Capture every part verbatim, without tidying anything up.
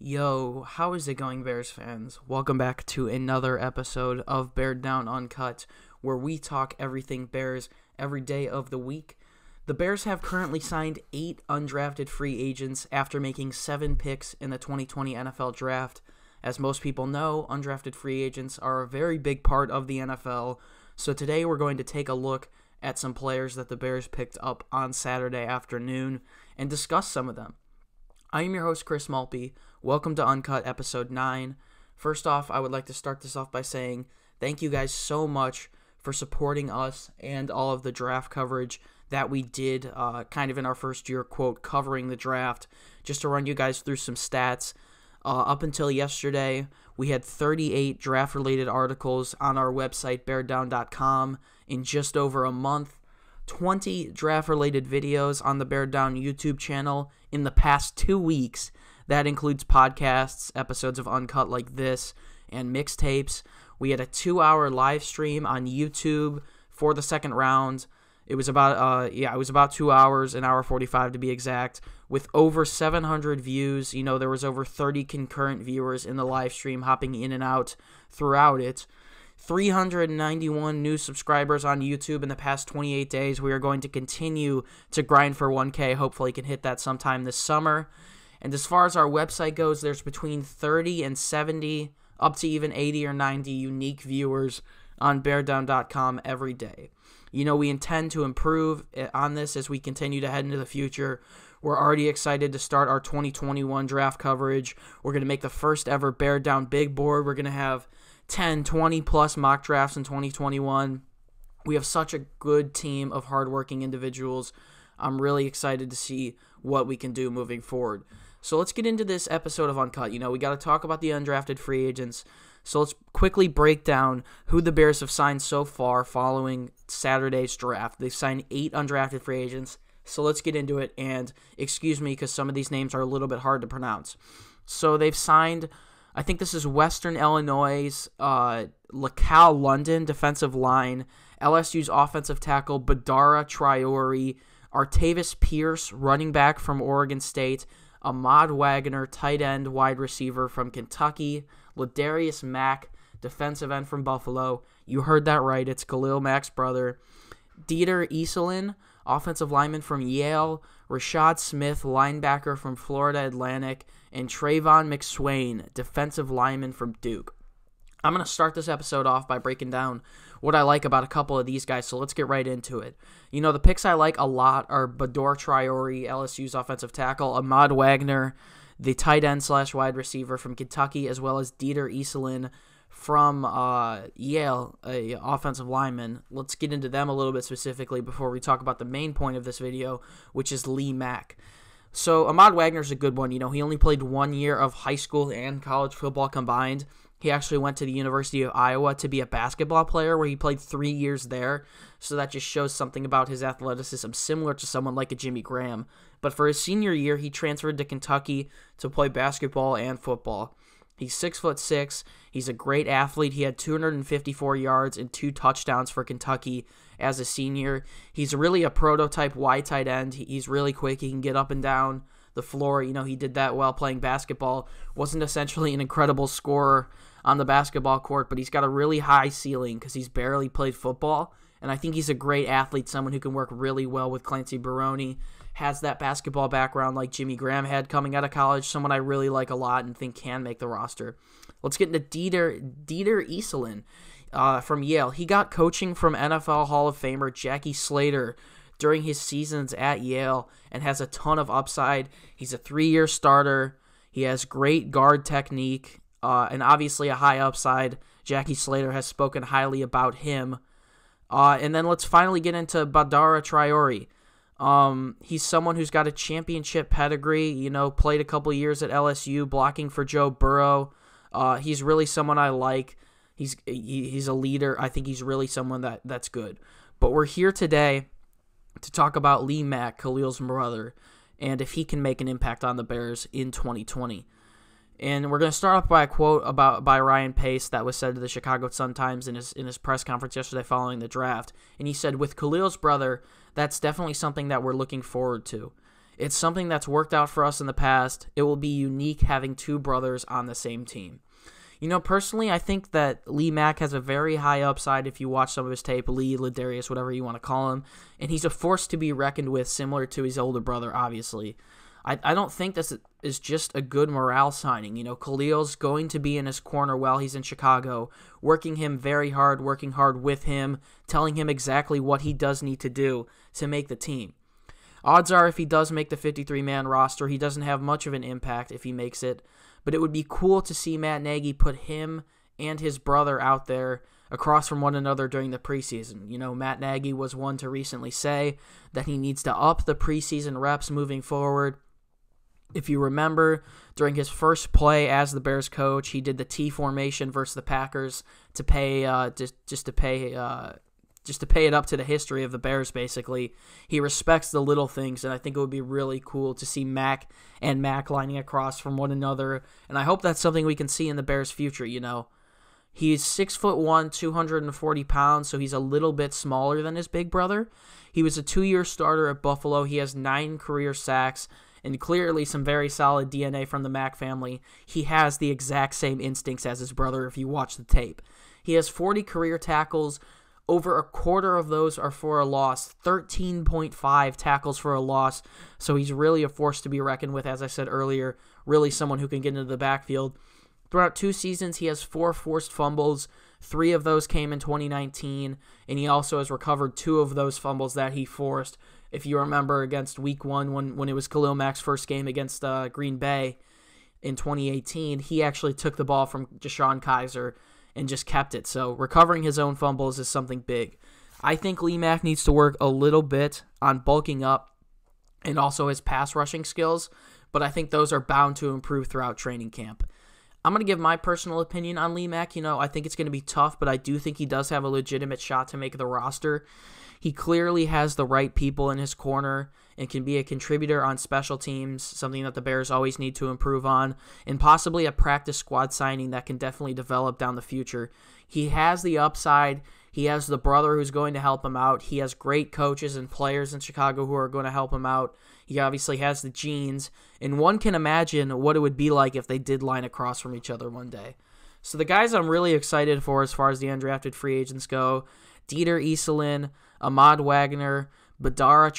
Yo, how is it going, Bears fans? Welcome back to another episode of Beared Down Uncut, where we talk everything Bears every day of the week. The Bears have currently signed eight undrafted free agents after making seven picks in the twenty twenty N F L Draft. As most people know, undrafted free agents are a very big part of the N F L, so today we're going to take a look at some players that the Bears picked up on Saturday afternoon and discuss some of them. I am your host, Chris Maltby. Welcome to Uncut Episode nine. First off, I would like to start this off by saying thank you guys so much for supporting us and all of the draft coverage that we did uh, kind of in our first year, quote, covering the draft. Just to run you guys through some stats, uh, up until yesterday, we had thirty-eight draft-related articles on our website, beared down dot com, in just over a month. twenty draft-related videos on the Beared Down YouTube channel in the past two weeks. That includes podcasts, episodes of Uncut like this, and mixtapes. We had a two-hour live stream on YouTube for the second round. It was about, uh, yeah, it was about two hours, an hour forty-five to be exact, with over seven hundred views. You know, there was over thirty concurrent viewers in the live stream, hopping in and out throughout it. three hundred ninety-one new subscribers on YouTube in the past twenty-eight days. We are going to continue to grind for one K. Hopefully can hit that sometime this summer. And as far as our website goes, there's between thirty and seventy, up to even eighty or ninety unique viewers on beared down dot com every day. You know, we intend to improve on this as we continue to head into the future. We're already excited to start our twenty twenty-one draft coverage. We're going to make the first ever Beared Down Big Board. We're going to have ten, twenty plus mock drafts in twenty twenty-one. We have such a good team of hardworking individuals. I'm really excited to see what we can do moving forward. So let's get into this episode of Uncut. You know, we got to talk about the undrafted free agents. So let's quickly break down who the Bears have signed so far following Saturday's draft. They've signed eight undrafted free agents. So let's get into it. And excuse me, because some of these names are a little bit hard to pronounce. So they've signed, I think this is Western Illinois' uh, Lacal London defensive line, L S U's offensive tackle Badara Traoré, Artavis Pierce, running back from Oregon State, Ahmad Wagoner, tight end, wide receiver from Kentucky, Ledarius Mack, defensive end from Buffalo. You heard that right. It's Khalil Mack's brother. Dieter Eiselen, offensive lineman from Yale, Rashad Smith, linebacker from Florida Atlantic, and Trevon McSwain, defensive lineman from Duke. I'm going to start this episode off by breaking down what I like about a couple of these guys, so let's get right into it. You know, the picks I like a lot are Badara Traoré, L S U's offensive tackle, Ahmad Wagoner, the tight end slash wide receiver from Kentucky, as well as Dieter Eiselen from uh, Yale, a offensive lineman. Let's get into them a little bit specifically before we talk about the main point of this video, which is Lee Mack. So Ahmad Wagner's a good one. You know, he only played one year of high school and college football combined. He actually went to the University of Iowa to be a basketball player, where he played three years there. So that just shows something about his athleticism, similar to someone like a Jimmy Graham. But for his senior year, he transferred to Kentucky to play basketball and football. He's six foot six. He's a great athlete. He had two hundred fifty-four yards and two touchdowns for Kentucky as a senior. He's really a prototype wide tight end. He's really quick. He can get up and down the floor. You know, he did that while playing basketball. Wasn't essentially an incredible scorer on the basketball court, but he's got a really high ceiling because he's barely played football, and I think he's a great athlete, someone who can work really well with Clancy Baroni, has that basketball background like Jimmy Graham had coming out of college, someone I really like a lot and think can make the roster. Let's get into Dieter, Dieter Eiselen uh, from Yale. He got coaching from N F L Hall of Famer Jackie Slater during his seasons at Yale and has a ton of upside. He's a three-year starter. He has great guard technique. Uh, and obviously a high upside. Jackie Slater has spoken highly about him. Uh, and then let's finally get into Badara Traoré. Um, he's someone who's got a championship pedigree, you know, played a couple years at L S U, blocking for Joe Burrow. Uh, he's really someone I like. He's he, he's a leader. I think he's really someone that, that's good. But we're here today to talk about Lee Mack, Khalil's brother, and if he can make an impact on the Bears in twenty twenty. And we're going to start off by a quote about by Ryan Pace that was said to the Chicago Sun-Times in his in his press conference yesterday following the draft. And he said, "With Khalil's brother, that's definitely something that we're looking forward to. It's something that's worked out for us in the past. It will be unique having two brothers on the same team." You know, personally, I think that Lee Mack has a very high upside if you watch some of his tape, Lee, Ledarius, whatever you want to call him, and he's a force to be reckoned with, similar to his older brother, obviously. I, I don't think this is just a good morale signing. You know, Khalil's going to be in his corner while he's in Chicago, working him very hard, working hard with him, telling him exactly what he does need to do to make the team. Odds are if he does make the fifty-three man roster, he doesn't have much of an impact if he makes it. But it would be cool to see Matt Nagy put him and his brother out there across from one another during the preseason. You know, Matt Nagy was one to recently say that he needs to up the preseason reps moving forward. If you remember, during his first play as the Bears coach, he did the T formation versus the Packers to pay uh, just just to pay. Uh, Just to pay it up to the history of the Bears, basically. He respects the little things, and I think it would be really cool to see Mack and Mack lining across from one another, and I hope that's something we can see in the Bears' future, you know. He's six foot one, two hundred forty pounds, so he's a little bit smaller than his big brother. He was a two-year starter at Buffalo. He has nine career sacks, and clearly some very solid D N A from the Mack family. He has the exact same instincts as his brother if you watch the tape. He has forty career tackles. Over a quarter of those are for a loss, thirteen point five tackles for a loss. So he's really a force to be reckoned with, as I said earlier, really someone who can get into the backfield. Throughout two seasons, he has four forced fumbles. Three of those came in twenty nineteen, and he also has recovered two of those fumbles that he forced. If you remember, against week one, when, when it was Khalil Mack's first game against uh, Green Bay in twenty eighteen, he actually took the ball from Deshaun Kizer and just kept it. So recovering his own fumbles is something big. I think Lee Mack needs to work a little bit on bulking up and also his pass rushing skills, but I think those are bound to improve throughout training camp. I'm going to give my personal opinion on Lee Mack. You know, I think it's going to be tough, but I do think he does have a legitimate shot to make the roster. He clearly has the right people in his corner and can be a contributor on special teams, something that the Bears always need to improve on, and possibly a practice squad signing that can definitely develop down the future. He has the upside. He has the brother who's going to help him out. He has great coaches and players in Chicago who are going to help him out. He obviously has the genes, and one can imagine what it would be like if they did line across from each other one day. So the guys I'm really excited for as far as the undrafted free agents go, Dieter Eiselen, Ahmad Wagoner, Badara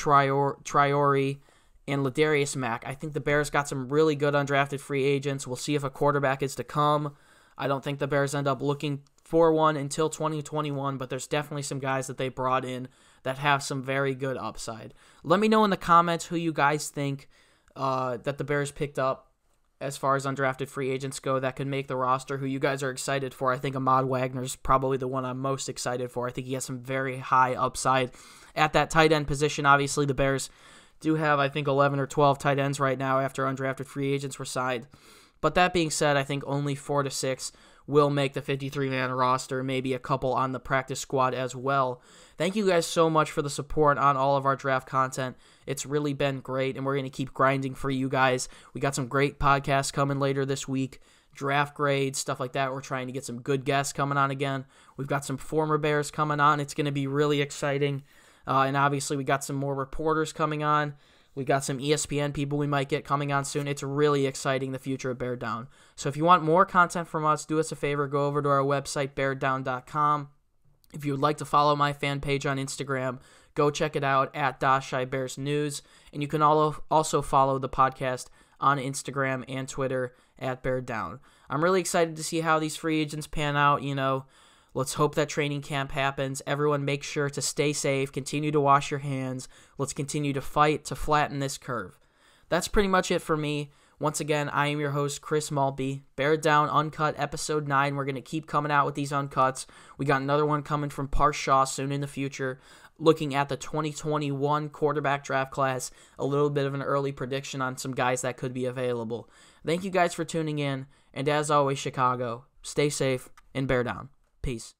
Traoré, and Ledarius Mack. I think the Bears got some really good undrafted free agents. We'll see if a quarterback is to come. I don't think the Bears end up looking for one until twenty twenty-one, but there's definitely some guys that they brought in that have some very good upside. Let me know in the comments who you guys think uh, that the Bears picked up as far as undrafted free agents go that could make the roster, who you guys are excited for. I think Ahmad Wagner's probably the one I'm most excited for. I think he has some very high upside at that tight end position. Obviously, the Bears do have, I think, eleven or twelve tight ends right now after undrafted free agents were signed. But that being said, I think only four to six will make the fifty-three man roster, maybe a couple on the practice squad as well. Thank you guys so much for the support on all of our draft content. It's really been great, and we're going to keep grinding for you guys. We got some great podcasts coming later this week, draft grades, stuff like that. We're trying to get some good guests coming on again. We've got some former Bears coming on. It's going to be really exciting, uh, and obviously we got some more reporters coming on. We got some E S P N people we might get coming on soon. It's really exciting, the future of Beared Down. So if you want more content from us, do us a favor. Go over to our website, beared down dot com. If you would like to follow my fan page on Instagram, go check it out at Dash Shy Bears News. And you can also follow the podcast on Instagram and Twitter at Beared Down. I'm really excited to see how these free agents pan out, you know. Let's hope that training camp happens. Everyone make sure to stay safe, continue to wash your hands. Let's continue to fight to flatten this curve. That's pretty much it for me. Once again, I am your host, Chris Maltby. Beared Down Uncut, Episode nine. We're going to keep coming out with these uncuts. We got another one coming from Parshaw soon in the future, looking at the twenty twenty-one quarterback draft class, a little bit of an early prediction on some guys that could be available. Thank you guys for tuning in, and as always, Chicago, stay safe and bear down. Peace.